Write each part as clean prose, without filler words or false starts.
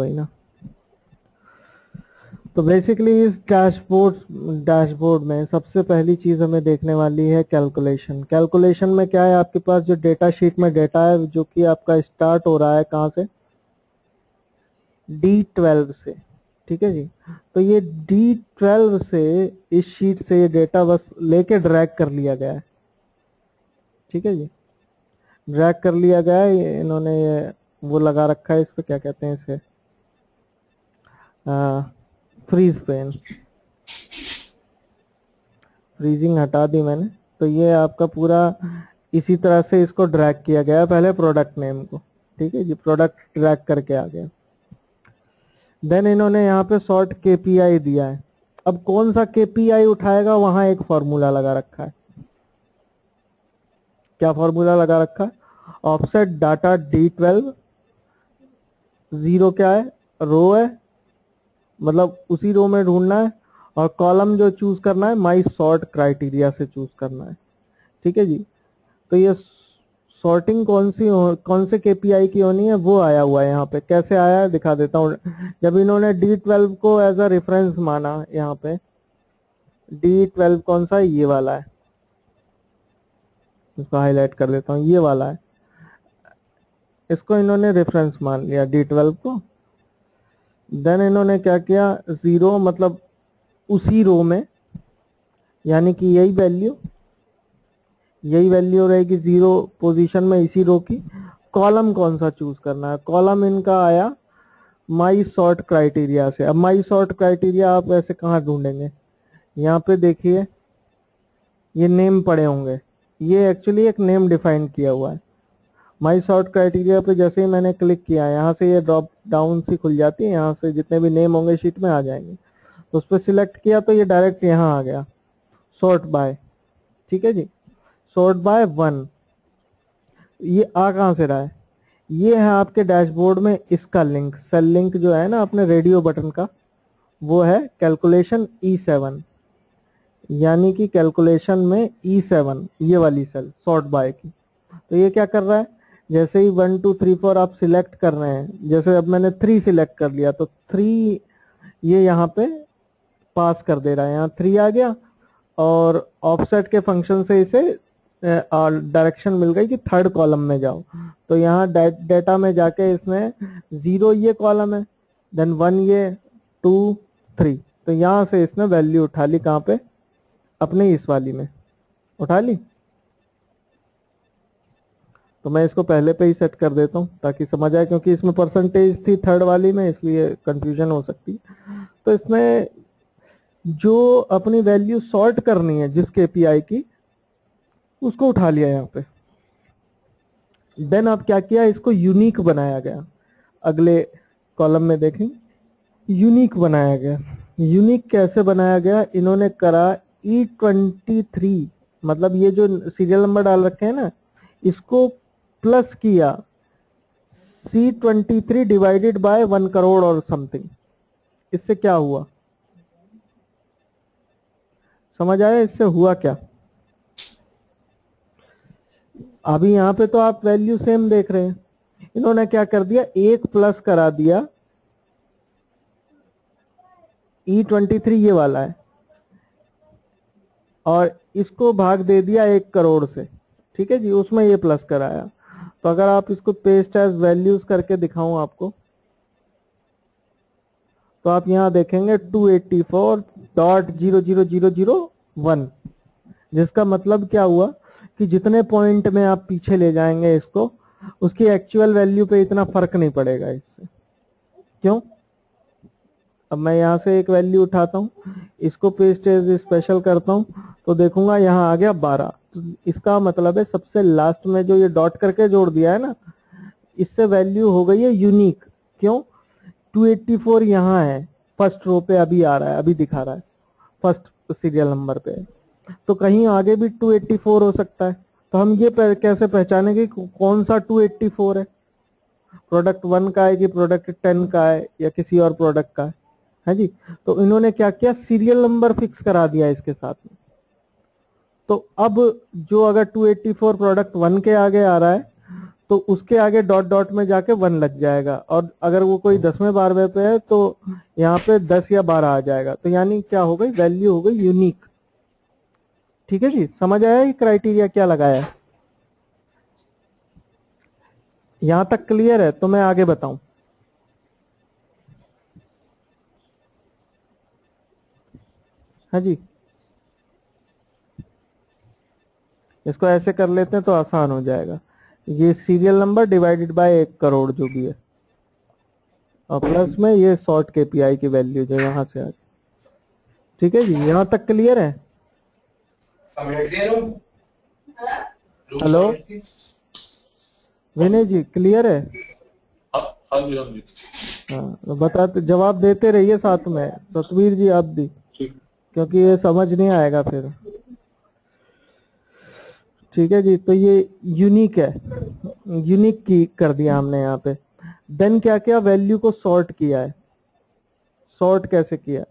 वही ना। तो बेसिकली इस डैशबोर्ड में सबसे पहली चीज हमें देखने वाली है कैलकुलेशन। कैलकुलेशन में क्या है, आपके पास जो डेटा शीट में डेटा है जो कि आपका स्टार्ट हो रहा है कहाँ से, D12 से, ठीक है जी। तो ये D12 से इस शीट से ये डेटा बस लेके ड्रैग कर लिया गया है, ठीक है जी, ड्रैग कर लिया गया है। इन्होंने वो लगा रखा है इस पे, क्या कहते हैं इसे, फ्रीज पेन, फ्रीजिंग हटा दी मैंने। तो ये आपका पूरा इसी तरह से इसको ड्रैग किया गया है, पहले प्रोडक्ट नेम को, ठीक है जी, प्रोडक्ट ड्रैग करके आ गया। देन इन्होंने यहाँ पे शॉर्ट KPI दिया है। अब कौन सा KPI उठाएगा, वहाँ एक फॉर्मूला लगा रखा है। क्या फॉर्मूला लगा रखा है, ऑफसेट डाटा D12 0 क्या है, रो है, मतलब उसी रो में ढूंढना है, और कॉलम जो चूज करना है माई सॉर्ट क्राइटेरिया से चूज करना है, ठीक है जी। तो ये सॉर्टिंग कौन से KPI की होनी है वो आया हुआ है यहाँ पे। कैसे आया है दिखा देता हूँ। जब इन्होंने D12 को एज अ रेफरेंस माना, यहाँ पे D12 कौन सा है, ये वाला है, इसको हाईलाइट कर देता हूँ, ये वाला है, इसको इन्होंने रेफरेंस मान लिया D12 को। देन इन्होंने क्या किया, जीरो मतलब उसी रो में, यानी कि यही वैल्यू रहेगी जीरो पोजीशन में इसी रो की। कॉलम कौन सा चूज करना है, कॉलम इनका आया माई सॉर्ट क्राइटेरिया से। अब माई सॉर्ट क्राइटेरिया आप वैसे कहाँ ढूंढेंगे, यहाँ पे देखिए ये नेम पड़े होंगे, ये एक्चुअली एक नेम डिफाइन किया हुआ है। माई सॉर्ट क्राइटेरिया पे जैसे ही मैंने क्लिक किया, यहाँ से ये ड्रॉप डाउन सी खुल जाती है, यहाँ से जितने भी नेम होंगे शीट में आ जाएंगे। तो उस पर सिलेक्ट किया तो ये डायरेक्ट यहाँ आ गया, सॉर्ट बाय, ठीक है जी, सॉर्ट बाय 1। ये आ कहाँ से रहा है, ये है आपके डैशबोर्ड में इसका लिंक, सेल लिंक जो है ना अपने रेडियो बटन का, वो है कैलकुलेशन E7, यानी कि कैलकुलेशन में E7 ये वाली सेल सॉर्ट बाय की। तो ये क्या कर रहा है, जैसे ही 1 2 3 4 आप सिलेक्ट कर रहे हैं, जैसे अब मैंने 3 सिलेक्ट कर लिया तो 3 ये यहाँ पे पास कर दे रहा है, यहाँ 3 आ गया, और ऑफसेट के फंक्शन से इसे डायरेक्शन मिल गई कि थर्ड कॉलम में जाओ। तो यहाँ डेटा में जाके इसने 0 ये कॉलम है, देन 1 ये, 2 3, तो यहाँ से इसने वैल्यू उठा ली, कहाँ पे, अपने इस वाली में उठा ली। तो मैं इसको पहले पे ही सेट कर देता हूँ ताकि समझ आए, क्योंकि इसमें परसेंटेज थी थर्ड वाली में, इसलिए कंफ्यूजन हो सकती। तो इसमें जो अपनी वैल्यू सॉर्ट करनी है जिस KPI की, उसको उठा लिया यहाँ पे। देन आप क्या किया, इसको यूनिक बनाया गया, अगले कॉलम में देखें यूनिक बनाया गया। यूनिक कैसे बनाया गया, इन्होंने करा E23, मतलब ये जो सीरियल नंबर डाल रखे हैं ना, इसको प्लस किया C23 डिवाइडेड बाय 1 करोड़ और समथिंग। इससे क्या हुआ, समझ आया, इससे हुआ क्या। अभी यहाँ पे तो आप वैल्यू सेम देख रहे हैं, इन्होंने क्या कर दिया, 1 प्लस करा दिया E23 ये वाला है, और इसको भाग दे दिया 1 करोड़ से, ठीक है जी, उसमें ये प्लस कराया। तो अगर आप इसको पेस्ट एज वैल्यूज करके दिखाऊं आपको, तो आप यहाँ देखेंगे 284.00001, जिसका मतलब क्या हुआ कि जितने पॉइंट में आप पीछे ले जाएंगे इसको, उसकी एक्चुअल वैल्यू पे इतना फर्क नहीं पड़ेगा इससे। क्यों, अब मैं यहाँ से एक वैल्यू उठाता हूँ, इसको पेस्ट एज स्पेशल करता हूँ, तो देखूंगा यहाँ आ गया 12। तो इसका मतलब है सबसे लास्ट में जो ये डॉट करके जोड़ दिया है ना, इससे वैल्यू हो गई है यूनिक। क्यों, 284 यहाँ है फर्स्ट रो पे, अभी आ रहा है, अभी दिखा रहा है फर्स्ट सीरियल नंबर पे, तो कहीं आगे भी 284 हो सकता है। तो हम ये कैसे पहचानेंगे कौन सा 284 है, प्रोडक्ट 1 का है कि प्रोडक्ट 10 का है या किसी और प्रोडक्ट का है जी। तो इन्होंने क्या किया, सीरियल नंबर फिक्स करा दिया इसके साथ में। तो अब जो अगर 284 प्रोडक्ट 1 के आगे आ रहा है तो उसके आगे डॉट डॉट में जाके 1 लग जाएगा, और अगर वो कोई 10वें 12वें पे है तो यहाँ पे 10 या 12 आ जाएगा। तो यानी क्या हो गई, वैल्यू हो गई यूनिक। ठीक है जी, समझ आया ये क्राइटेरिया क्या लगाया, यहां तक क्लियर है? तो मैं आगे बताऊं, हाँ जी, इसको ऐसे कर लेते हैं तो आसान हो जाएगा। ये serial number divided by 1 crore जो भी है, और प्लस में ये शॉर्ट केपीआई की वैल्यू जो यहां से आ। ठीक है जी, यहां तक क्लियर है? हेलो विनय जी, क्लियर है? हाँ, बताते जवाब देते रहिए साथ में। तस्वीर जी आप भी, क्योंकि ये समझ नहीं आएगा फिर। ठीक है जी, तो ये यूनिक है, यूनिक की कर दिया हमने यहाँ पे। देन क्या किया, वैल्यू को सॉर्ट किया है। सॉर्ट कैसे किया?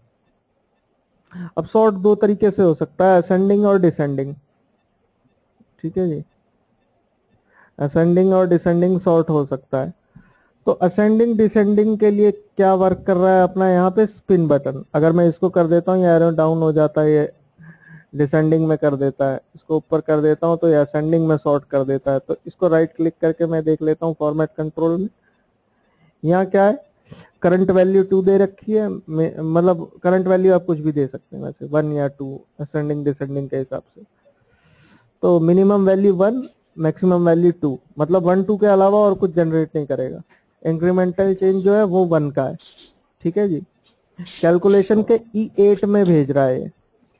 अब सॉर्ट दो तरीके से हो सकता है, असेंडिंग और डिसेंडिंग। ठीक है जी, असेंडिंग और डिसेंडिंग सॉर्ट हो सकता है। तो असेंडिंग डिसेंडिंग के लिए क्या वर्क कर रहा है अपना यहाँ पे, स्पिन बटन। अगर मैं इसको कर देता हूँ, ये एरो डाउन हो जाता है, ये डिसेंडिंग में कर देता है। इसको ऊपर कर देता हूँ तो ये असेंडिंग में सॉर्ट कर देता है। तो इसको राइट क्लिक करके मैं देख लेता हूँ फॉर्मेट कंट्रोल में। यहाँ क्या है, करंट वैल्यू 2 दे रखी है, मतलब करंट वैल्यू आप कुछ भी दे सकते हैं वैसे, 1 या 2 असेंडिंग डिसेंडिंग के हिसाब से। तो मिनिमम वैल्यू 1, मैक्सिमम वैल्यू 2, मतलब 1 2 के अलावा और कुछ जनरेट नहीं करेगा। इंक्रीमेंटल चेंज जो है वो 1 का है। ठीक है जी, कैलकुलेशन के E8 में भेज रहा है,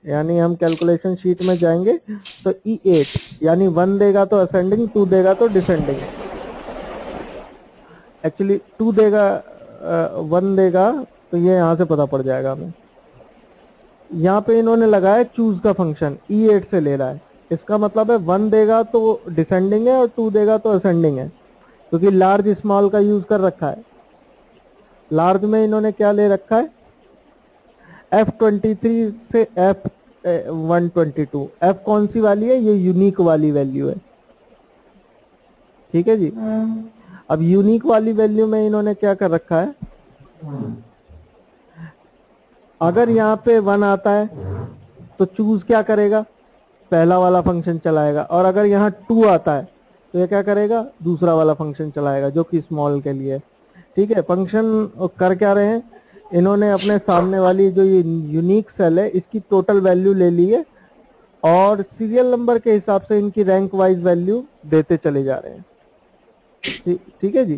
यानी हम कैलकुलेशन शीट में जाएंगे तो E8 यानी 1 देगा तो असेंडिंग, 2 देगा तो डिसेंडिंग। एक्चुअली 2 देगा, 1 देगा तो ये यहाँ से पता पड़ जाएगा हमें। यहाँ पे इन्होंने लगाया चूज का फंक्शन, E8 से ले रहा है। इसका मतलब है 1 देगा तो डिसेंडिंग है और 2 देगा तो असेंडिंग है, क्योंकि लार्ज स्मॉल का यूज कर रखा है। लार्ज में इन्होंने क्या ले रखा है, F23 से F122। F कौन सी वाली है, ये यूनिक वाली वैल्यू है। ठीक है जी, अब यूनिक वाली वैल्यू में इन्होंने क्या कर रखा है, अगर यहाँ पे 1 आता है तो चूज क्या करेगा, पहला वाला फंक्शन चलाएगा, और अगर यहाँ 2 आता है तो ये क्या करेगा, दूसरा वाला फंक्शन चलाएगा, जो कि स्मॉल के लिए। ठीक है, फंक्शन कर क्या रहे हैं, इन्होंने अपने सामने वाली जो ये यूनिक सेल है इसकी टोटल वैल्यू ले ली है, और सीरियल नंबर के हिसाब से इनकी रैंक वाइज वैल्यू देते चले जा रहे हैं। ठीक है जी,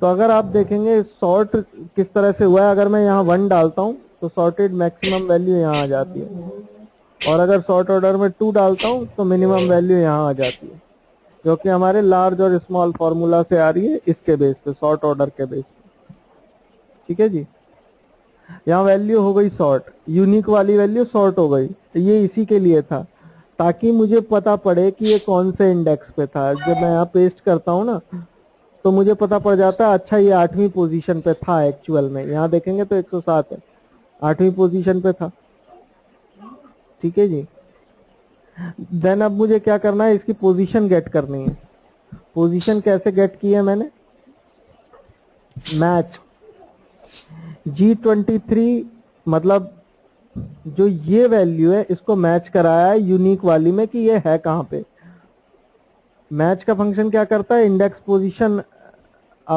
तो अगर आप देखेंगे सॉर्ट किस तरह से हुआ है। अगर मैं यहाँ 1 डालता हूँ तो सॉर्टेड मैक्सिमम वैल्यू यहाँ आ जाती है, और अगर सॉर्ट ऑर्डर में 2 डालता हूँ तो मिनिमम वैल्यू यहाँ आ जाती है, जो कि हमारे लार्ज और स्मॉल फॉर्मूला से आ रही है, इसके बेस पे, सॉर्ट ऑर्डर के बेस पे। ठीक है जी, यहाँ वैल्यू हो गई सॉर्ट, यूनिक वाली वैल्यू सॉर्ट हो गई। ये इसी के लिए था, ताकि मुझे पता पड़े कि ये कौन से इंडेक्स पे था। जब मैं यहाँ पेस्ट करता हूँ ना तो मुझे पता पड़ जाता है, अच्छा ये 8वीं पोजीशन पे था एक्चुअल में। यहाँ देखेंगे तो 107 है, 8वीं पोजीशन पे था। ठीक है जी, देन अब मुझे क्या करना है, इसकी पोजीशन गेट करनी है। पोजीशन कैसे गेट की है मैंने, मैच G23, मतलब जो ये वैल्यू है इसको मैच कराया है यूनिक वाली में कि ये है कहाँ पे। मैच का फंक्शन क्या करता है, इंडेक्स पोजीशन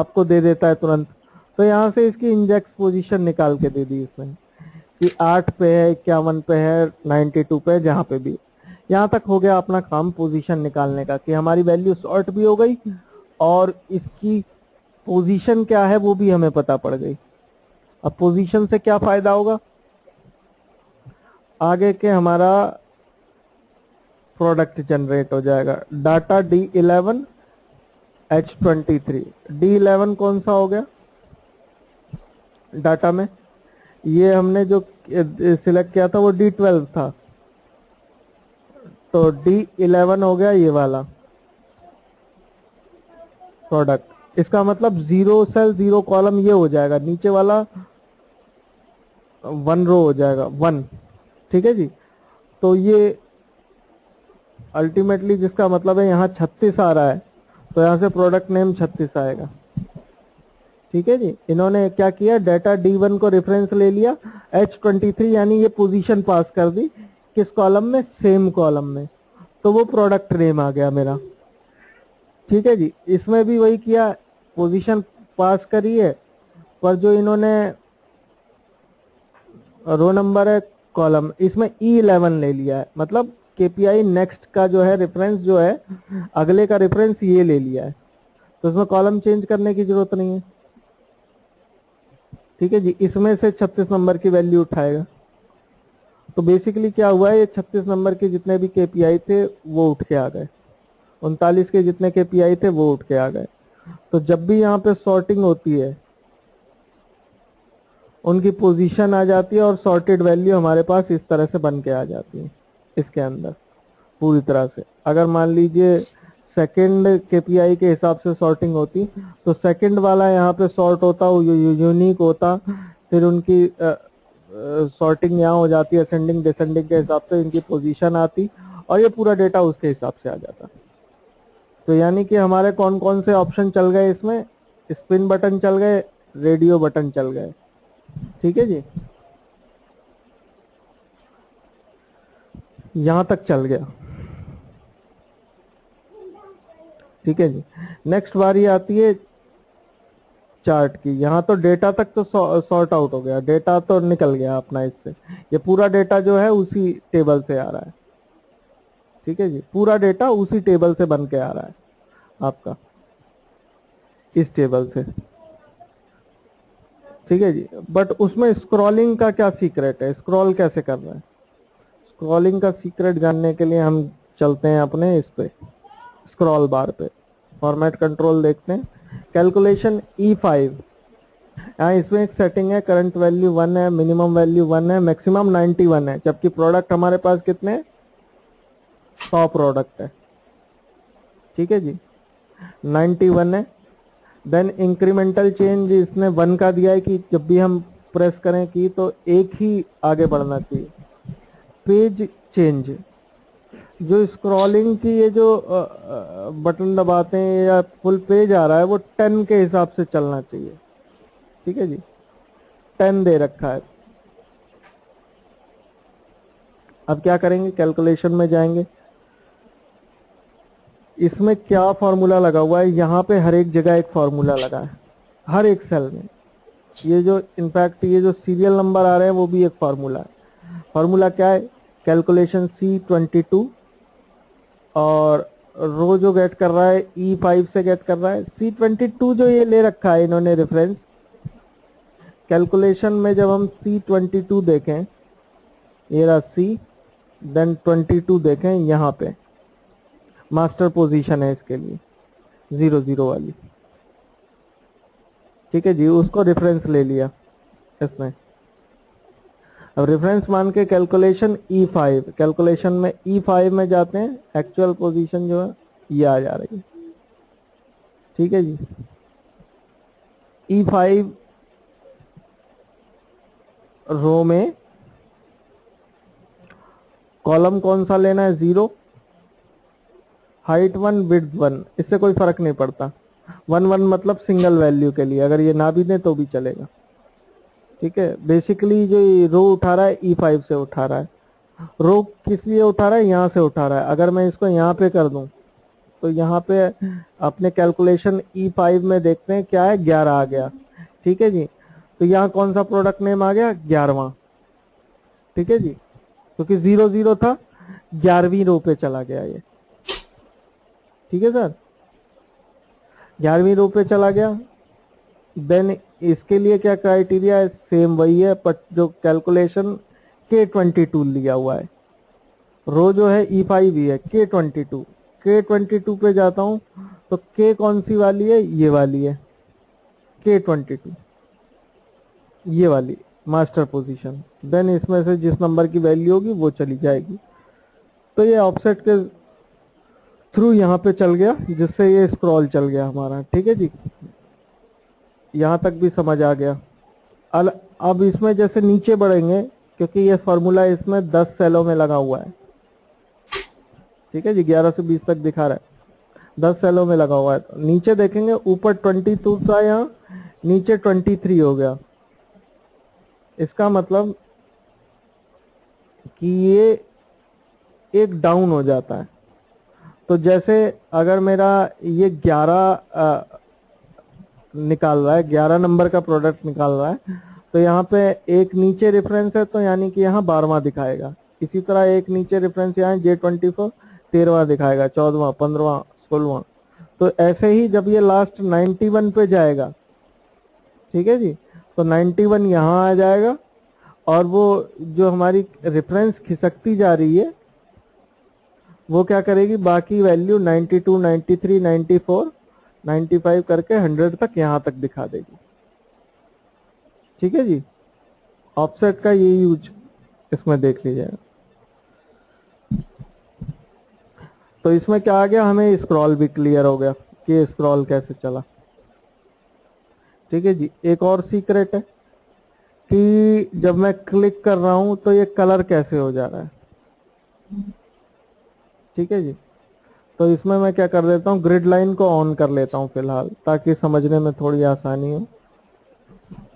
आपको दे देता है तुरंत। तो यहाँ से इसकी इंडेक्स पोजीशन निकाल के दे दी इसमें कि 8 पे है, 51 पे है, 92 पे है, जहाँ पे भी। यहाँ तक हो गया अपना काम पोजीशन निकालने का, कि हमारी वैल्यू सॉर्ट भी हो गई और इसकी पोजीशन क्या है वो भी हमें पता पड़ गई। अब पोजीशन से क्या फायदा होगा, आगे के हमारा प्रोडक्ट जनरेट हो जाएगा। डाटा D11 H23, D11 कौन सा हो गया डाटा में, ये हमने जो सिलेक्ट किया था वो D12 था, तो D11 हो गया ये वाला प्रोडक्ट। इसका मतलब 0 सेल 0 कॉलम ये हो जाएगा, नीचे वाला 1 रो हो जाएगा, 1। ठीक है जी, तो ये अल्टीमेटली जिसका मतलब है यहाँ 36 आ रहा है तो यहाँ से प्रोडक्ट नेम 36 आएगा। ठीक है जी, इन्होंने क्या किया, डेटा D1 को रेफरेंस ले लिया, H23 यानी ये पोजीशन पास कर दी, किस कॉलम में, सेम कॉलम में, तो वो प्रोडक्ट नेम आ गया मेरा। ठीक है जी, इसमें भी वही किया, पोजीशन पास करी है, पर जो इन्होंने रो नंबर है कॉलम, इसमें E11 ले लिया है, मतलब KPI नेक्स्ट का जो है रेफरेंस, जो है अगले का रेफरेंस ये ले लिया है, तो इसमें कॉलम चेंज करने की जरूरत नहीं है। ठीक है जी, इसमें से 36 नंबर की वैल्यू उठाएगा। तो बेसिकली क्या हुआ है, ये 36 नंबर के जितने भी KPI थे वो उठ के आ गए, 39 के जितने KPI थे वो उठ के आ गए। तो जब भी यहाँ पे सॉर्टिंग होती है उनकी पोजीशन आ जाती है और सॉर्टेड वैल्यू हमारे पास इस तरह से बन के आ जाती है इसके अंदर पूरी तरह से। अगर मान लीजिए सेकंड KPI के हिसाब से सॉर्टिंग होती तो सेकंड वाला यहाँ पे सॉर्ट होता, यूनिक होता, फिर उनकी सॉर्टिंग यहाँ हो जाती है असेंडिंग डिसेंडिंग के हिसाब से, इनकी पोजीशन आती और ये पूरा डेटा उसके हिसाब से आ जाता। तो यानी कि हमारे कौन कौन से ऑप्शन चल गए इसमें, स्पिन बटन चल गए, रेडियो बटन चल गए। ठीक है जी, यहां तक चल गया। ठीक है जी, नेक्स्ट बारी आती है चार्ट की। यहाँ तो डेटा तक तो सॉर्ट आउट हो गया, डेटा तो निकल गया अपना इससे, ये पूरा डेटा जो है उसी टेबल से आ रहा है। ठीक है जी, पूरा डेटा उसी टेबल से बन के आ रहा है आपका, इस टेबल से। ठीक है जी, बट उसमें स्क्रॉलिंग का क्या सीक्रेट है, स्क्रॉल कैसे कर रहे हैं, स्क्रॉलिंग का सीक्रेट जानने के लिए हम चलते हैं अपने इस पे स्क्रॉल बार पे, फॉर्मेट कंट्रोल देखते हैं, कैलकुलेशन E5। यहाँ इसमें एक सेटिंग है, करंट वैल्यू 1 है, मिनिमम वैल्यू 1 है, मैक्सिमम 91 है, जबकि प्रोडक्ट हमारे पास कितने हैं, 100 प्रोडक्ट है। ठीक है जी, 91 है। देन इंक्रीमेंटल चेंज इसने 1 का दिया है कि जब भी हम प्रेस करें की तो एक ही आगे बढ़ना चाहिए। पेज चेंज, जो स्क्रॉलिंग की ये जो बटन दबाते हैं या फुल पेज आ रहा है वो 10 के हिसाब से चलना चाहिए। ठीक है जी, 10 दे रखा है। अब क्या करेंगे, कैलकुलेशन में जाएंगे, इसमें क्या फॉर्मूला लगा हुआ है, यहाँ पे हर एक जगह एक फॉर्मूला लगा है, हर एक सेल में। ये जो इनफैक्ट ये जो सीरियल नंबर आ रहे हैं वो भी एक फार्मूला है। फार्मूला क्या है, कैलकुलेशन C22 और रो जो गेट कर रहा है E5 से गेट कर रहा है। C22 जो ये ले रखा है इन्होंने रेफरेंस, कैलकुलेशन में जब हम C22 देखें, ये रहा C, देन 22 देखें, यहाँ पे मास्टर पोजीशन है इसके लिए 00 वाली। ठीक है जी, उसको रेफरेंस ले लिया इसने। अब रेफरेंस मान के कैलकुलेशन E5, कैलकुलेशन में E5 में जाते हैं, एक्चुअल पोजीशन जो है ये आ जा रही है। ठीक है जी, E5 रो में कॉलम कौन सा लेना है, 0, हाइट 1 विड्थ 1, इससे कोई फर्क नहीं पड़ता। 1 मतलब सिंगल वैल्यू के लिए, अगर ये ना भी दें तो भी चलेगा। ठीक है, बेसिकली जो रो उठा रहा है E5 से उठा रहा है। रो किस लिए उठा रहा है, यहाँ से उठा रहा है। अगर मैं इसको यहाँ पे कर दूं तो यहाँ पे अपने कैलकुलेशन E5 में देखते हैं क्या है, 11 आ गया। ठीक है जी, तो यहाँ कौन सा प्रोडक्ट नेम आ गया, 11वां। ठीक है जी, क्योंकि 00 था, 11वीं रो पे चला गया ये। ठीक है सर, 11वीं रो पे चला गया। देन इसके लिए क्या क्राइटेरिया है, सेम वही है, पर जो कैलकुलेशन K22 लिया हुआ है, रो जो है E5 ही है, K22 पे जाता हूँ तो K कौन सी वाली है, ये वाली है K22, ये वाली मास्टर पोजीशन। देन इसमें से जिस नंबर की वैल्यू होगी वो चली जाएगी। तो ये ऑफसेट के थ्रू यहाँ पे चल गया, जिससे ये स्क्रॉल चल गया हमारा। ठीक है जी, यहाँ तक भी समझ आ गया। अब इसमें जैसे नीचे बढ़ेंगे, क्योंकि ये फॉर्मूला इसमें 10 सेलों में लगा हुआ है। ठीक है जी, 11 से 20 तक दिखा रहा है। 10 सेलों में लगा हुआ है। नीचे देखेंगे ऊपर 22 था, यहाँ नीचे 23 हो गया। इसका मतलब कि ये एक डाउन हो जाता है। तो जैसे अगर मेरा ये 11 निकाल रहा है, 11 नंबर का प्रोडक्ट निकाल रहा है, तो यहाँ पे एक नीचे रेफरेंस है तो यानी कि यहाँ 12वां दिखाएगा। इसी तरह एक नीचे रेफरेंस यहाँ J24 13वां दिखाएगा, 14वां 15वां 16वां। तो ऐसे ही जब ये लास्ट 91 पे जाएगा, ठीक है जी, तो 91 यहाँ आ जाएगा और वो जो हमारी रेफरेंस खिसकती जा रही है वो क्या करेगी, बाकी वैल्यू 92 93 94 95 करके 100 तक यहाँ तक दिखा देगी। ठीक है जी, ऑफसेट का ये यूज इसमें देख लीजिएगा। तो इसमें क्या आ गया, हमें स्क्रॉल भी क्लियर हो गया कि स्क्रॉल कैसे चला। ठीक है जी, एक और सीक्रेट है कि जब मैं क्लिक कर रहा हूं तो ये कलर कैसे हो जा रहा है। ठीक है जी, तो इसमें मैं क्या कर देता हूँ, ग्रिड लाइन को ऑन कर लेता हूँ फिलहाल, ताकि समझने में थोड़ी आसानी हो।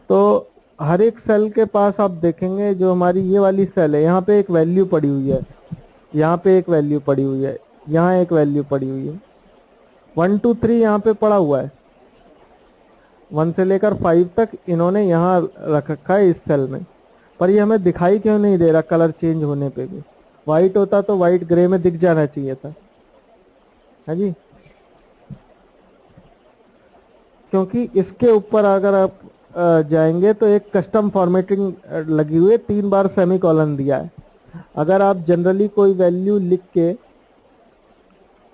तो हर एक सेल के पास आप देखेंगे, जो हमारी ये वाली सेल है यहाँ पे एक वैल्यू पड़ी हुई है, यहाँ पे एक वैल्यू पड़ी हुई है, यहाँ एक वैल्यू पड़ी हुई है। 1 2 3 यहाँ पे पड़ा हुआ है, 1 से लेकर 5 तक इन्होंने यहाँ रख रखा है इस सेल में। पर ये हमें दिखाई क्यों नहीं दे रहा, कलर चेंज होने पे भी। वाइट होता तो वाइट ग्रे में दिख जाना चाहिए था, है जी, क्योंकि इसके ऊपर अगर आप जाएंगे तो एक कस्टम फॉर्मेटिंग लगी हुई है, 3 बार सेमीकोलन दिया है। अगर आप जनरली कोई वैल्यू लिख के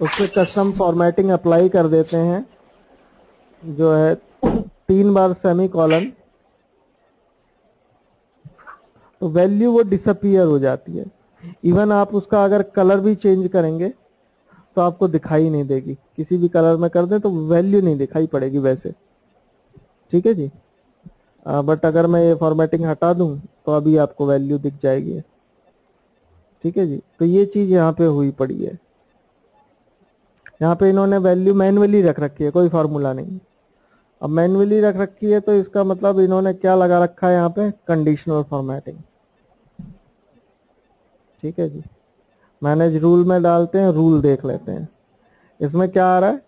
उसके कस्टम फॉर्मेटिंग अप्लाई कर देते हैं, जो है 3 बार सेमीकोलन, तो वैल्यू वो डिसअपीयर हो जाती है। इवन आप उसका अगर कलर भी चेंज करेंगे तो आपको दिखाई नहीं देगी, किसी भी कलर में कर दें तो वैल्यू नहीं दिखाई पड़ेगी वैसे। ठीक है जी, बट अगर मैं ये फॉर्मेटिंग हटा दूं तो अभी आपको वैल्यू दिख जाएगी। ठीक है जी, तो ये चीज यहाँ पे हुई पड़ी है, यहाँ पे इन्होंने वैल्यू मैन्युअली रख रखी है, कोई फार्मूला नहीं। अब मैन्युअली रख रखी है तो इसका मतलब इन्होंने क्या लगा रखा है यहाँ पे, कंडीशनल फॉर्मेटिंग। ठीक है जी, मैनेज रूल में डालते हैं, रूल देख लेते हैं। इसमें क्या आ रहा है,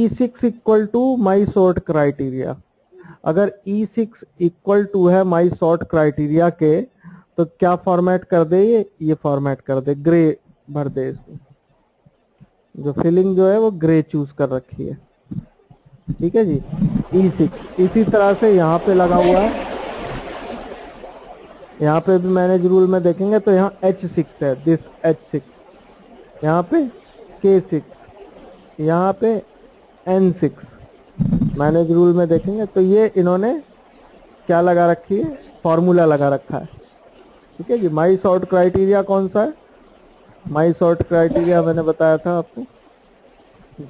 E6 equal to my sort criteria. अगर E6 इक्वल टू है माई सॉर्ट क्राइटेरिया के, तो क्या फॉर्मेट कर दे, ये फॉर्मेट कर दे, ग्रे भर दे इसमें। जो फिलिंग जो है वो ग्रे चूज कर रखी है। ठीक है जी, E6 इसी तरह से यहाँ पे लगा हुआ है, यहाँ पे भी मैनेज रूल में देखेंगे तो यहाँ H6 है, दिस H6, यहाँ पे K6, यहाँ पे N6। मैनेज रूल में देखेंगे तो ये इन्होंने क्या लगा रखी है, फॉर्मूला लगा रखा है। ठीक है जी, माई सॉर्ट क्राइटेरिया कौन सा है, माई सॉर्ट क्राइटेरिया मैंने बताया था आपको,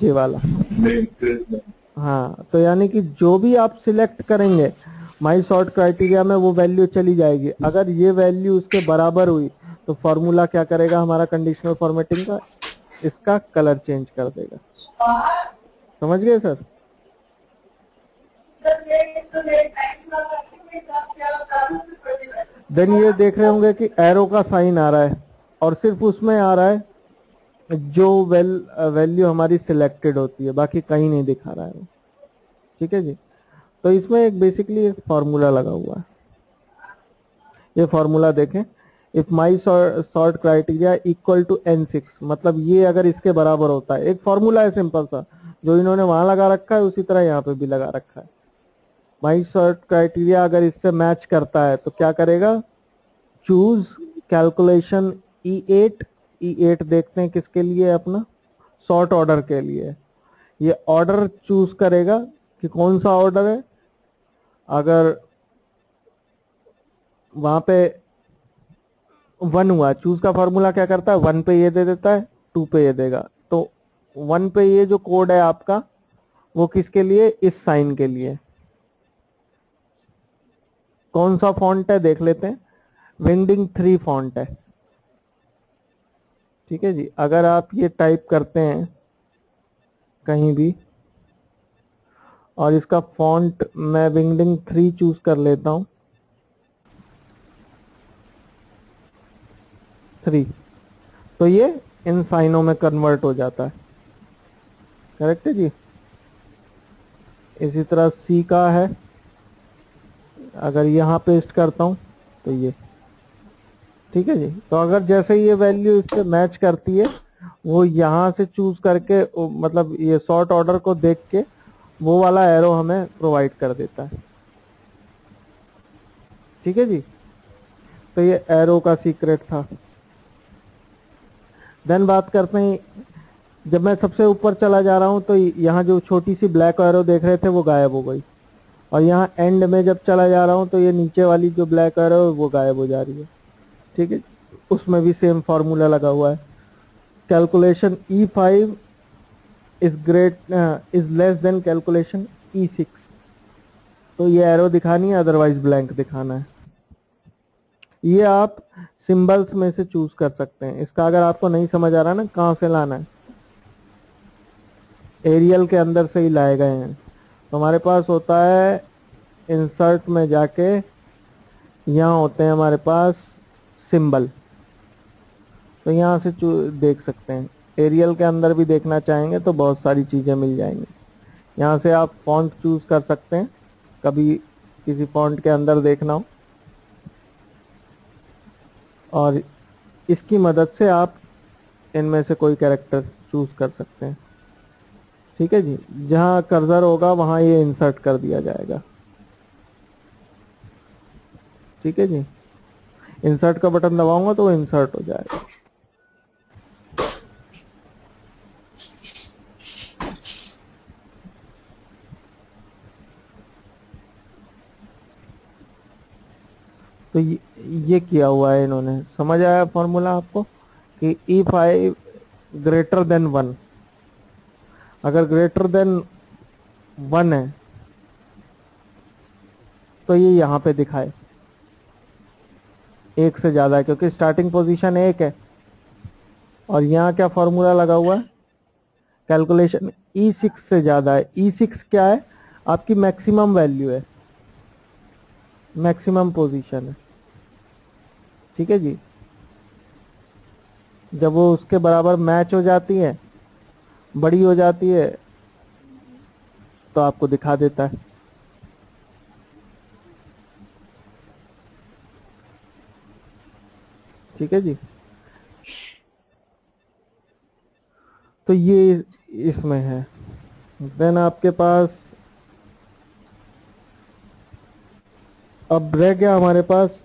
जे वाला। हाँ, तो यानी कि जो भी आप सिलेक्ट करेंगे माई सॉर्ट क्राइटेरिया में वो वैल्यू चली जाएगी। अगर ये वैल्यू उसके बराबर हुई तो फॉर्मूला क्या करेगा हमारा कंडीशनल फॉर्मेटिंग का, इसका कलर चेंज कर देगा। समझ गए सर? देन ये देख रहे होंगे कि एरो का साइन आ रहा है और सिर्फ उसमें आ रहा है जो वैल्यू हमारी सिलेक्टेड होती है, बाकी कहीं नहीं दिखा रहा है। ठीक है जी, तो इसमें एक बेसिकली एक फार्मूला लगा हुआ है। ये फार्मूला देखें, if my sort criteria equal to N6, मतलब ये अगर इसके बराबर होता है। एक फार्मूला है सिंपल सा, जो इन्होंने वहां लगा रखा है उसी तरह यहाँ पे भी लगा रखा है। माई सॉर्ट क्राइटेरिया अगर इससे मैच करता है तो क्या करेगा, चूज कैलकुलेशन E8 देखते हैं किसके लिए, अपना सॉर्ट ऑर्डर के लिए। ये ऑर्डर चूज करेगा कि कौन सा ऑर्डर है। अगर वहां पे 1 हुआ, चूज का फॉर्मूला क्या करता है, 1 पे ये दे देता है, 2 पे ये देगा। तो 1 पे ये जो कोड है आपका वो किसके लिए, इस साइन के लिए। कौन सा फॉन्ट है देख लेते हैं, विंडिंग 3 फॉन्ट है। ठीक है जी, अगर आप ये टाइप करते हैं कहीं भी। और इसका फॉन्ट मैं विंगडिंग 3 चूज कर लेता हूँ, 3। तो ये इन साइनों में कन्वर्ट हो जाता है, करेक्ट है जी। इसी तरह सी का है, अगर यहाँ पेस्ट करता हूँ तो ये ठीक है जी। तो अगर जैसे ये वैल्यू इससे मैच करती है, वो यहाँ से चूज करके मतलब ये सॉर्ट ऑर्डर को देख के वो वाला एरो हमें प्रोवाइड कर देता है, ठीक है जी। तो ये एरो का सीक्रेट था। देन बात करते हैं, जब मैं सबसे ऊपर चला जा रहा हूँ तो यहाँ जो छोटी सी ब्लैक एरो देख रहे थे वो गायब हो गई, और यहाँ एंड में जब चला जा रहा हूँ तो ये नीचे वाली जो ब्लैक एरो वो गायब हो जा रही है, ठीक है। उसमें भी सेम फार्मूला लगा हुआ है, calculation E5 is less than calculation E6। तो ये एरो दिखानी है, अदरवाइज ब्लैंक दिखाना है। ये आप सिंबल्स में से चूज कर सकते हैं। इसका अगर आपको नहीं समझ आ रहा ना कहाँ से लाना है, एरियल के अंदर से ही लाए गए हैं। तो हमारे पास होता है इंसर्ट में जाके, यहाँ होते हैं हमारे पास सिंबल, तो यहाँ से देख सकते हैं। एरियल के अंदर भी देखना चाहेंगे तो बहुत सारी चीज़ें मिल जाएंगी। यहाँ से आप फॉन्ट चूज कर सकते हैं, कभी किसी फॉन्ट के अंदर देखना हो, और इसकी मदद से आप इनमें से कोई कैरेक्टर चूज कर सकते हैं, ठीक है जी। जहाँ कर्सर होगा वहाँ ये इंसर्ट कर दिया जाएगा, ठीक है जी। इंसर्ट का बटन दबाऊंगा तो वो इंसर्ट हो जाएगा। तो ये किया हुआ है इन्होंने। समझ आया फॉर्मूला आपको कि E5 ग्रेटर देन 1, अगर ग्रेटर देन 1 है तो ये यहाँ पे दिखाए 1 से ज़्यादा है, क्योंकि स्टार्टिंग पोजीशन 1 है। और यहाँ क्या फार्मूला लगा हुआ है, कैलकुलेशन E6 से ज़्यादा है। E6 क्या है, आपकी मैक्सिमम वैल्यू है, मैक्सिमम पोजीशन है, ठीक है जी। जब वो उसके बराबर मैच हो जाती है, बड़ी हो जाती है, तो आपको दिखा देता है। ठीक है जी। तो ये इसमें है। देन आपके पास अब रह गया हमारे पास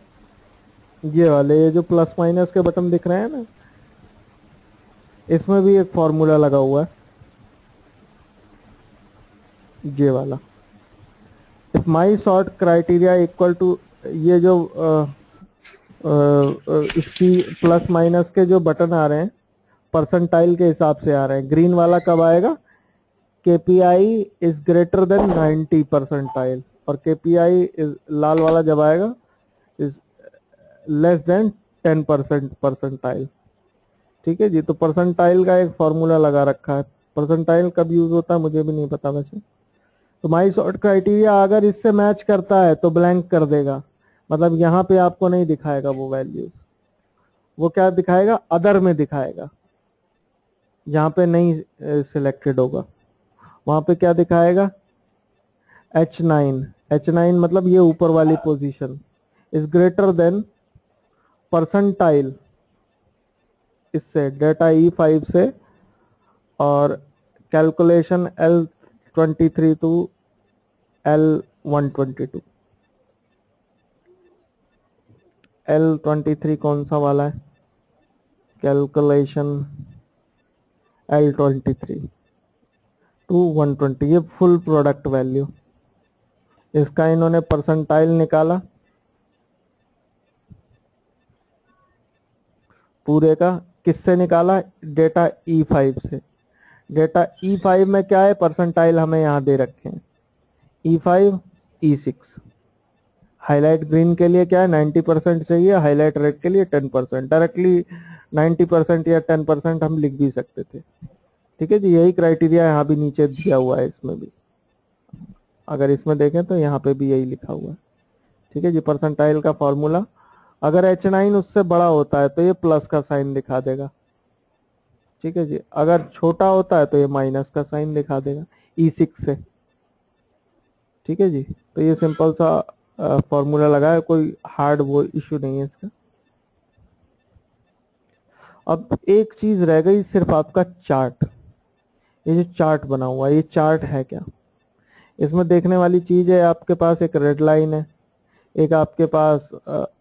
ये वाले, ये जो प्लस माइनस के बटन दिख रहे हैं ना, इसमें भी एक फॉर्मूला लगा हुआ है, ये वाला। If my sort criteria equal to, ये जो इसकी प्लस माइनस के जो बटन आ रहे हैं परसेंटाइल के हिसाब से आ रहे हैं। ग्रीन वाला कब आएगा, KPI is greater than 90 percentile, और केपीआई इज लाल वाला जब आएगा इज लेस देन 10% परसेंटाइल, ठीक है जी। तो परसेंटाइल का एक फार्मूला लगा रखा है। परसेंटाइल कब यूज होता है मुझे भी नहीं पता वैसे। तो माई सॉर्ट क्राइटेरिया अगर इससे मैच करता है तो ब्लैंक कर देगा, मतलब यहाँ पे आपको नहीं दिखाएगा वो वैल्यू, वो क्या दिखाएगा, अदर में दिखाएगा। यहाँ पे नहीं सिलेक्टेड होगा, वहाँ पे क्या दिखाएगा, H9 मतलब ये ऊपर वाली position is greater than percentile, इससे डेटा E5 से, और calculation L23 to L122। L23 कौन सा वाला है, कैलकुलेशन L23 टू 120, ये फुल प्रोडक्ट वैल्यू। इसका इन्होंने परसेंटाइल निकाला पूरे का, किससे निकाला, डेटा E5 से। डेटा E5 में क्या है, परसेंटाइल हमें यहाँ दे रखे हैं E5 E6। हाईलाइट ग्रीन के लिए क्या है, 90% चाहिए, हाईलाइट रेड के लिए 10%। डायरेक्टली 90% या 10% हम लिख भी सकते थे, ठीक है जी, यही क्राइटेरिया यहाँ भी नीचे दिया हुआ है, इसमें भी अगर इसमें देखें तो यहाँ पे भी यही लिखा हुआ है। ठीक है जी, परसेंटाइल का फॉर्मूला अगर H9 उससे बड़ा होता है तो ये प्लस का साइन दिखा देगा, ठीक है जी, अगर छोटा होता है तो ये माइनस का साइन दिखा देगा E6 से। ठीक है जी, तो ये सिंपल सा फॉर्मूला लगा है, कोई हार्ड वो इश्यू नहीं है इसका। अब एक चीज रह गई सिर्फ आपका चार्ट, ये जो चार्ट बना हुआ है ये चार्ट है क्या, इसमें देखने वाली चीज है आपके पास एक रेड लाइन है, एक आपके पास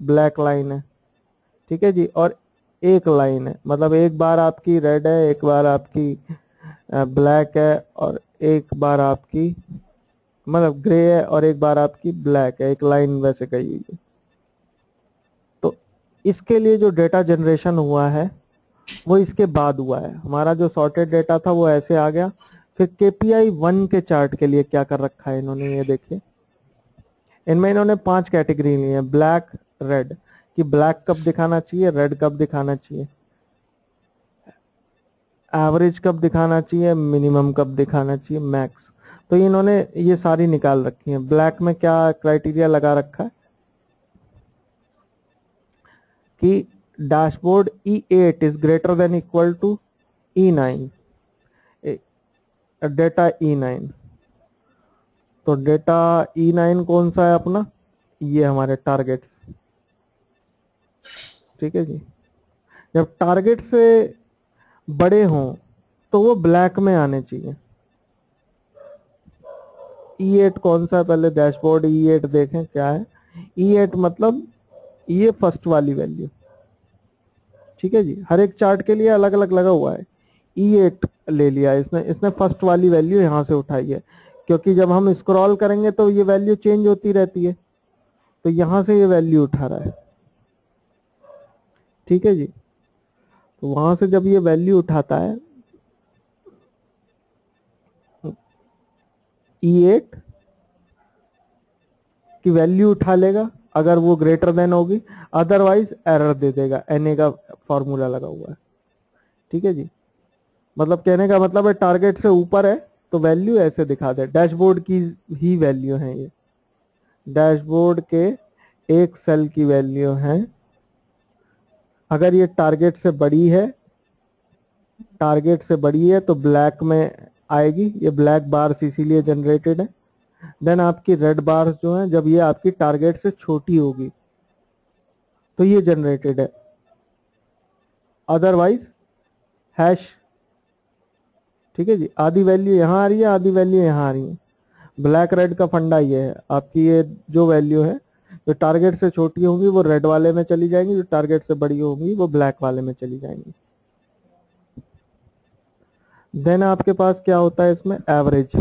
ब्लैक लाइन है, ठीक है जी, और एक लाइन है, मतलब एक बार आपकी रेड है, एक बार आपकी ब्लैक है, और एक बार आपकी मतलब ग्रे है, और एक बार आपकी ब्लैक है, एक लाइन वैसे कही हुई है। तो इसके लिए जो डेटा जनरेशन हुआ है वो इसके बाद हुआ है, हमारा जो सॉर्टेड डेटा था वो ऐसे आ गया। फिर KPI 1 के चार्ट के लिए क्या कर रखा है इन्होंने, ये देखिए, इनमें इन्होंने 5 कैटेगरी ली है, ब्लैक रेड, कि ब्लैक कब दिखाना चाहिए, रेड कब दिखाना चाहिए, एवरेज कब दिखाना चाहिए, मिनिमम कब दिखाना चाहिए, मैक्स, तो इन्होंने ये सारी निकाल रखी है। ब्लैक में क्या क्राइटेरिया लगा रखा है कि dashboard E8 is greater than equal to E9, data E9, तो डेटा E9 कौन सा है अपना, ये हमारे टारगेट्स। ठीक है जी, जब टारगेट से बड़े हों तो वो ब्लैक में आने चाहिए। E8 कौन सा है, पहले डैशबोर्ड E8 देखें क्या है, E8 मतलब ये फर्स्ट वाली वैल्यू। ठीक है जी, हर एक चार्ट के लिए अलग अलग लगा हुआ है। E8 ले लिया इसने फर्स्ट वाली वैल्यू यहाँ से उठाई है, क्योंकि जब हम स्क्रॉल करेंगे तो ये वैल्यू चेंज होती रहती है, तो यहाँ से ये वैल्यू उठा रहा है। ठीक है जी, तो वहां से जब ये वैल्यू उठाता है E8 की वैल्यू उठा लेगा, अगर वो ग्रेटर देन होगी, अदरवाइज एरर दे देगा, NA का फॉर्मूला लगा हुआ है। ठीक है जी, मतलब कहने का मतलब है टारगेट से ऊपर है तो वैल्यू ऐसे दिखा दे, डैशबोर्ड की ही वैल्यू है, ये डैशबोर्ड के एक सेल की वैल्यू है, अगर ये टारगेट से बड़ी है, टारगेट से बड़ी है तो ब्लैक में आएगी, ये ब्लैक बार्स इसीलिए जनरेटेड है। देन आपकी रेड बार्स जो है, जब ये आपकी टारगेट से छोटी होगी तो ये जनरेटेड है, अदरवाइज हैश। ठीक है जी, आधी वैल्यू यहाँ आ रही है, आधी वैल्यू यहाँ आ रही है। ब्लैक रेड का फंडा ये है, आपकी ये जो वैल्यू है जो टारगेट से छोटी होगी वो रेड वाले में चली जाएंगी, जो टारगेट से बड़ी होगी वो ब्लैक वाले में चली जाएंगी। देन आपके पास क्या होता है इसमें, एवरेज।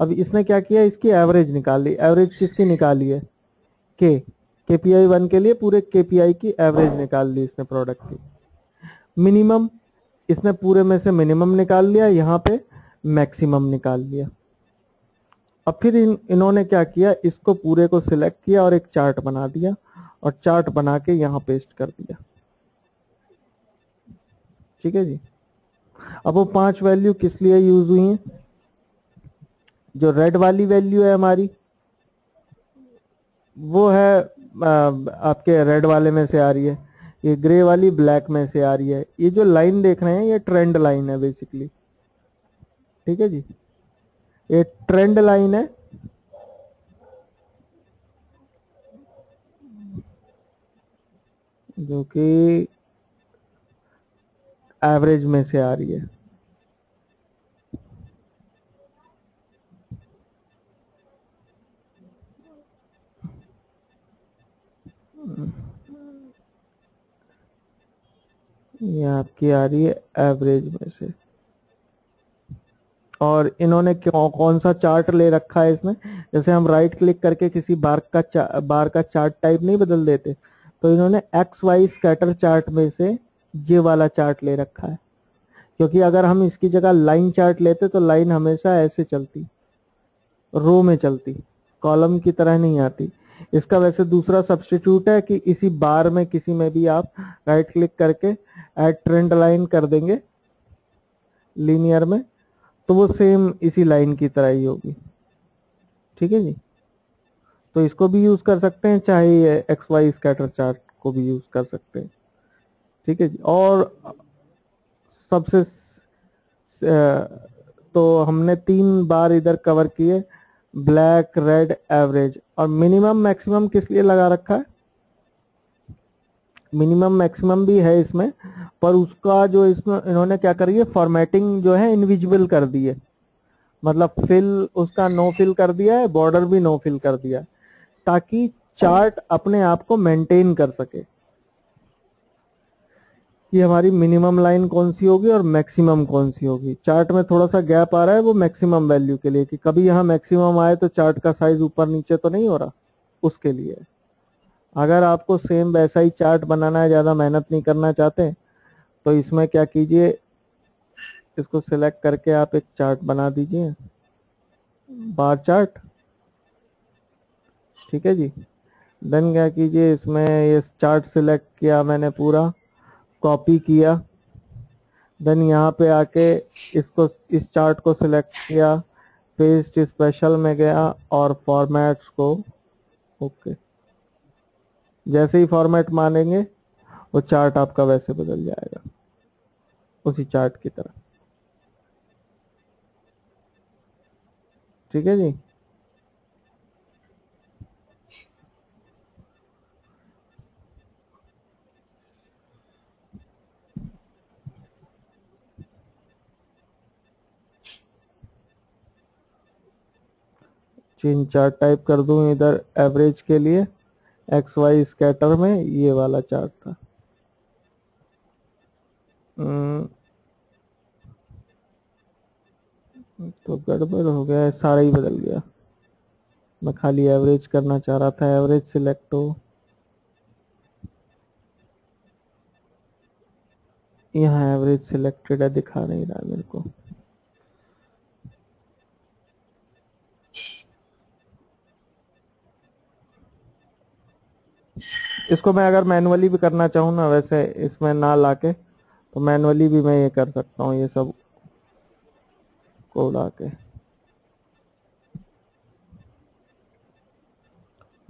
अब इसने क्या किया, इसकी एवरेज निकाल ली। एवरेज किसकी निकाली है, KPI 1 के लिए पूरे KPI की एवरेज निकाल ली इसने प्रोडक्ट की। मिनिमम इसने पूरे में से मिनिमम निकाल लिया, यहाँ पे मैक्सिमम निकाल लिया। अब फिर इन्होंने क्या किया, इसको पूरे को सिलेक्ट किया और एक चार्ट बना दिया, और चार्ट बना के यहाँ पेस्ट कर दिया। ठीक है जी, अब वो 5 वैल्यू किस लिए यूज हुई है, जो रेड वाली वैल्यू है हमारी वो है आपके रेड वाले में से आ रही है, ये ग्रे वाली ब्लैक में से आ रही है, ये जो लाइन देख रहे हैं ये ट्रेंड लाइन है बेसिकली। ठीक है जी, ये ट्रेंड लाइन है, जो कि एवरेज में से आ रही है। ये आपकी आ रही है एवरेज में से, और इन्होंने कौन सा चार्ट ले रखा है इसमें, जैसे हम राइट क्लिक करके किसी बार का चार्ट टाइप नहीं बदल देते, तो इन्होंने XY स्कैटर चार्ट में से ये वाला चार्ट ले रखा है, क्योंकि अगर हम इसकी जगह लाइन चार्ट लेते तो लाइन हमेशा ऐसे चलती, रो में चलती, कॉलम की तरह नहीं आती। इसका वैसे दूसरा सब्स्टिट्यूट है कि इसी बार में किसी में भी आप राइट क्लिक करके ऐड ट्रेंड लाइन कर देंगे लीनियर में, तो वो सेम इसी लाइन की तरह ही होगी। ठीक है जी, तो इसको भी यूज कर सकते हैं, चाहे एक्स वाई स्कैटर चार्ट को भी यूज कर सकते हैं। ठीक है जी, और सबसे तो हमने 3 बार इधर कवर किए ब्लैक, रेड, एवरेज, और मिनिमम मैक्सिमम किस लिए लगा रखा है? मिनिमम मैक्सिमम भी है इसमें, पर उसका जो इसमें इन्होंने क्या करी है, फॉर्मेटिंग जो है इनविजिबल कर दी है, मतलब फिल उसका नो फिल कर दिया है, बॉर्डर भी नो फिल कर दिया, ताकि चार्ट अपने आप को मेंटेन कर सके कि हमारी मिनिमम लाइन कौन सी होगी और मैक्सिमम कौन सी होगी। चार्ट में थोड़ा सा गैप आ रहा है, वो मैक्सिमम वैल्यू के लिए, कि कभी यहाँ मैक्सिमम आए तो चार्ट का साइज ऊपर नीचे तो नहीं हो रहा, उसके लिए। अगर आपको सेम वैसा ही चार्ट बनाना है, ज़्यादा मेहनत नहीं करना चाहते, तो इसमें क्या कीजिए, इसको सिलेक्ट करके आप एक चार्ट बना दीजिए, बार चार्ट। ठीक है जी, देन क्या कीजिए, इसमें ये चार्ट सिलेक्ट किया मैंने पूरा, कॉपी किया, देन यहाँ पे आके इसको, इस चार्ट को सिलेक्ट किया, पेस्ट स्पेशल में गया और फॉर्मेट्स को ओके, जैसे ही फॉर्मेट मानेंगे वो चार्ट आपका वैसे बदल जाएगा उसी चार्ट की तरह। ठीक है जी, चेंज चार्ट टाइप कर दूं इधर एवरेज के लिए, एक्स वाई स्कैटर में ये वाला चार्ट था, तो गड़बड़ हो गया है, सारा ही बदल गया। मैं खाली एवरेज करना चाह रहा था, एवरेज सिलेक्ट हो, यहाँ एवरेज सिलेक्टेड है, दिखा नहीं रहा मेरे को। इसको मैं अगर मैनुअली भी करना चाहूँ ना, वैसे इसमें ना लाके, तो मैनुअली भी मैं ये कर सकता हूँ, ये सब को उड़ा के,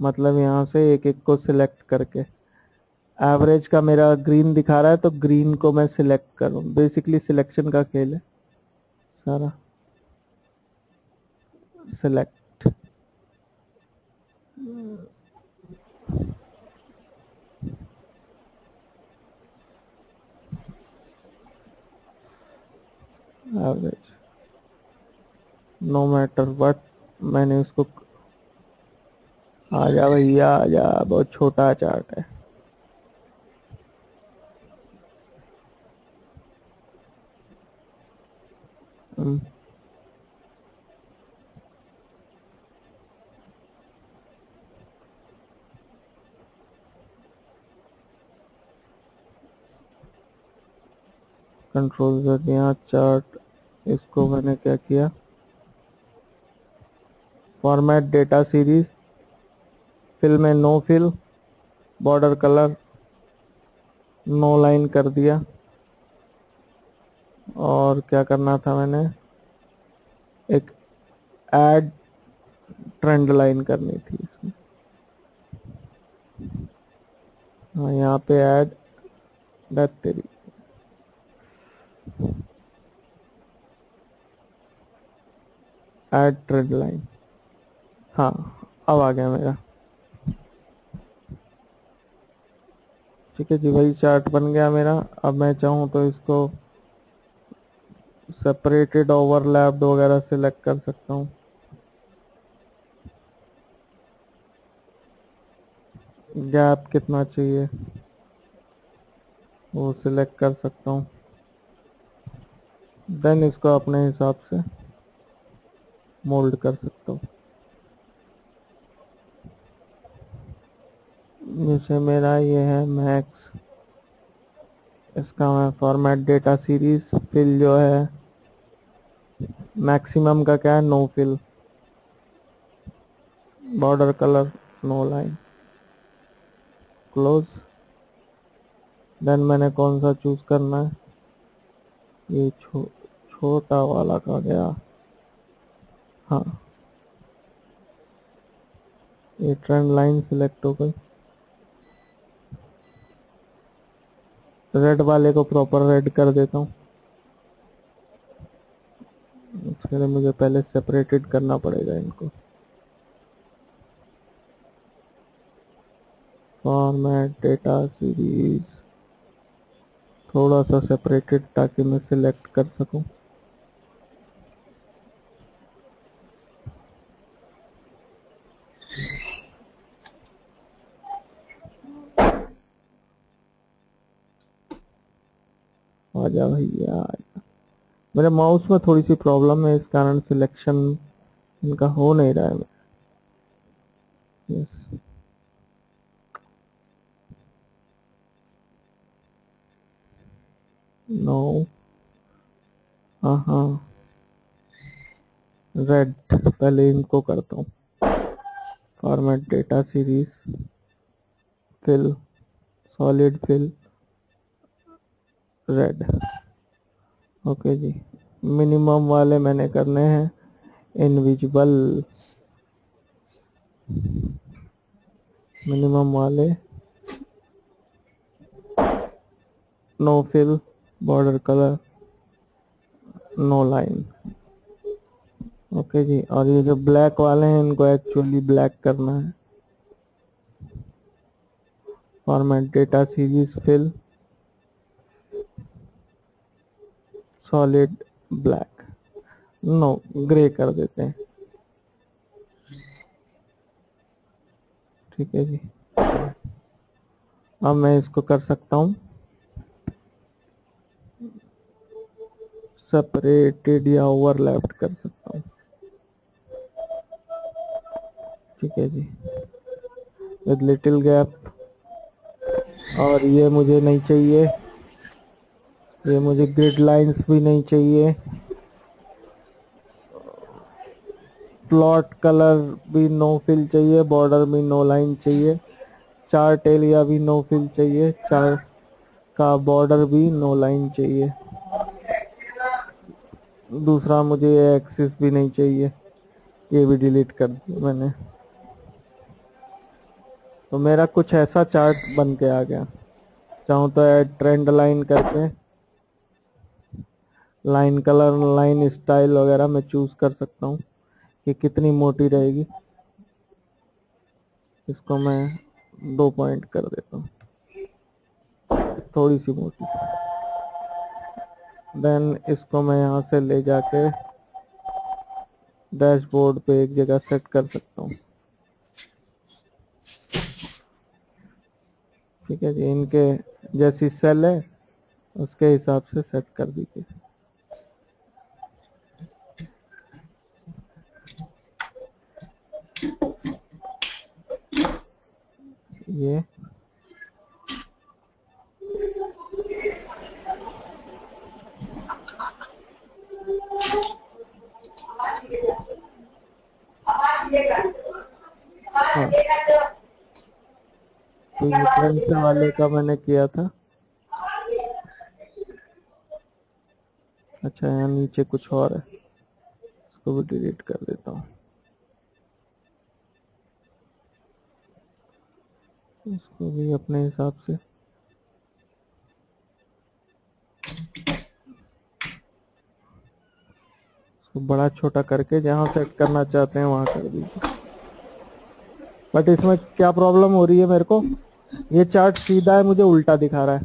मतलब यहाँ से एक एक को सिलेक्ट करके। एवरेज का मेरा ग्रीन दिखा रहा है, तो ग्रीन को मैं सिलेक्ट करूँ, बेसिकली सिलेक्शन का खेल है सारा। Select average, no matter what, मैंने उसको, आजा भैया आजा, बहुत छोटा चार्ट है। कंट्रोल Z, यहाँ चार्ट, इसको मैंने क्या किया, फॉर्मेट डेटा सीरीज, फिल में no fill, border colour no line कर दिया, और क्या करना था मैंने, एक ऐड ट्रेंड लाइन करनी थी इसमें। हाँ, यहाँ पे ऐड डेट तेरी, ऐड ट्रेंड लाइन, हाँ अब आ गया मेरा। ठीक है जी, वही चार्ट बन गया मेरा। अब मैं चाहूँ तो इसको सेपरेटेड, ओवरलैप्ड वगैरह सिलेक्ट कर सकता हूँ, गैप कितना चाहिए वो सिलेक्ट कर सकता हूँ, देन इसको अपने हिसाब से मोल्ड कर सकता हूँ। जैसे मेरा ये है मैक्स, इसका मैं फॉर्मेट डेटा सीरीज, फिल जो है मैक्सिमम का क्या है, no fill, border colour no line, close. Then मैंने कौन सा चूज करना है, ये छोटा वाला का गया। हाँ ये ट्रेंड लाइन सिलेक्ट हो गई। रेड वाले को प्रॉपर रेड कर देता हूँ। इसके लिए मुझे पहले सेपरेटेड करना पड़ेगा इनको। फॉर्मेट डेटा सीरीज थोड़ा सा सेपरेटेड ताकि मैं सिलेक्ट कर सकूं। आजा भैया। मेरे माउस में थोड़ी सी प्रॉब्लम है, इस कारण सिलेक्शन इनका हो नहीं रहा है। यस नो हाँ रेड पहले इनको करता हूँ। Format data series fill solid fill red. Okay जी मिनिमम वाले मैंने करने हैं इनविजिबल। मिनिमम वाले no fill border colour no line. Okay जी और ये जो ब्लैक वाले हैं इनको एक्चुअली ब्लैक करना है। Format data series fill solid black no grey कर देते हैं। ठीक है जी अब मैं इसको कर सकता हूँ सेपरेटेड या ओवरलैप्ड कर सकता हूँ। ठीक है जी विद लिटिल गैप। और ये मुझे नहीं चाहिए, ये मुझे ग्रिड लाइन्स भी नहीं चाहिए, प्लॉट कलर भी नो फिल चाहिए, बॉर्डर भी नो लाइन चाहिए, चार्ट एरिया भी नो फिल चाहिए, चार्ट का बॉर्डर भी नो लाइन चाहिए। दूसरा मुझे ये एक्सिस भी नहीं चाहिए, ये भी डिलीट कर दिया मैंने। तो मेरा कुछ ऐसा चार्ट बन के आ गया। चाहूँ तो ऐड ट्रेंड लाइन करके लाइन कलर लाइन स्टाइल वगैरह मैं चूज कर सकता हूँ कि कितनी मोटी रहेगी। इसको मैं 2 पॉइंट कर देता हूँ, थोड़ी सी मोटी। देन इसको मैं यहाँ से ले जाके डैशबोर्ड पे एक जगह सेट कर सकता हूँ। ठीक है जी इनके जैसी सेल है उसके हिसाब से सेट कर दीजिए। ये हाँ। तो ये फ्रंट वाले का मैंने किया था। अच्छा यहाँ नीचे कुछ और है, इसको भी डिलीट कर देता हूँ। इसको भी अपने हिसाब से इसको बड़ा छोटा करके जहाँ सेट करना चाहते हैं वहाँ कर दीजिए। बट इसमें क्या प्रॉब्लम हो रही है मेरे को, ये चार्ट सीधा है मुझे उल्टा दिखा रहा है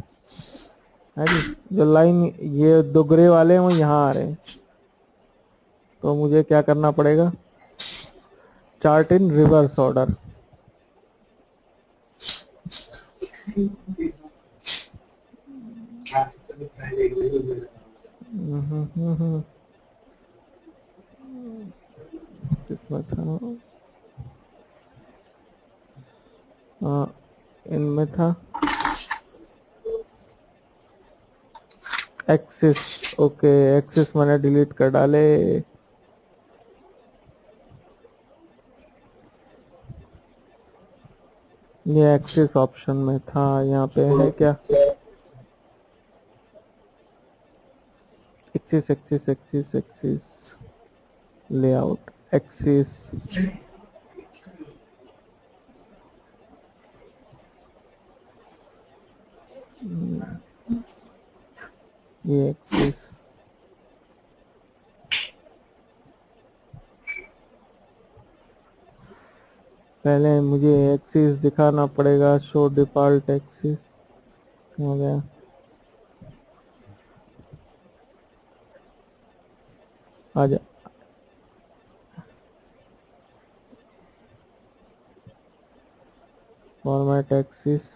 जी। जो लाइन ये दो ग्रे वाले हैं वो यहाँ आ रहे हैं। तो मुझे क्या करना पड़ेगा, चार्ट इन रिवर्स ऑर्डर। इनमें था एक्सिस। ओके एक्सिस मैंने डिलीट कर डाले। ये एक्सिस ऑप्शन में था, यहाँ पे है क्या axis axis axis axis layout axis ये एक्सिस पहले मुझे एक्सिस दिखाना पड़ेगा। शो डिफॉल्ट एक्सिस हो गया। आजा फॉर्मेट एक्सिस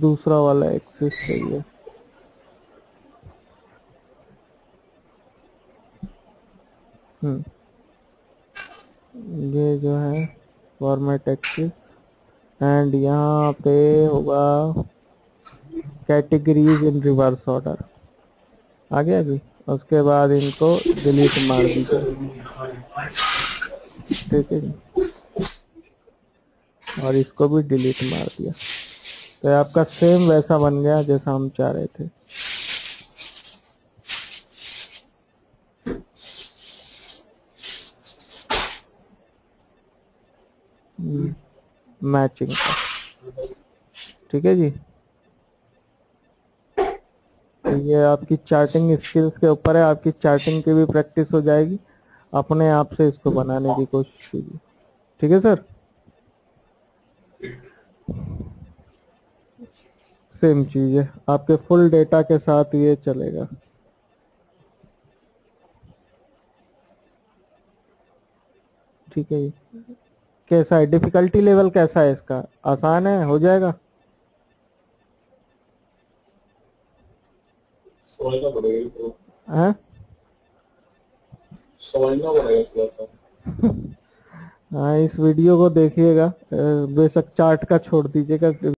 दूसरा वाला एक्सिस चाहिए। ये जो है फॉर्मेट एक्सिस एंड यहाँ पे होगा कैटेगरीज इन रिवर्स ऑर्डर। आ गया जी। उसके बाद इनको डिलीट मार दिया, ठीक है, और इसको भी डिलीट मार दिया। तो आपका सेम वैसा बन गया जैसा हम चाह रहे थे। मैचिंग का, ठीक है जी। ये आपकी चार्टिंग स्किल्स के ऊपर है, आपकी चार्टिंग की भी प्रैक्टिस हो जाएगी, अपने आप से इसको बनाने की कोशिश कीजिए, ठीक है सर। सेम चीज है, आपके फुल डेटा के साथ ये चलेगा। ठीक है जी। कैसा है डिफिकल्टी लेवल, कैसा है इसका? आसान है, हो जाएगा, समझना पड़ेगा, हैं समझना पड़ेगा। हाँ, इस वीडियो को देखिएगा, बेशक चार्ट का छोड़ दीजिएगा।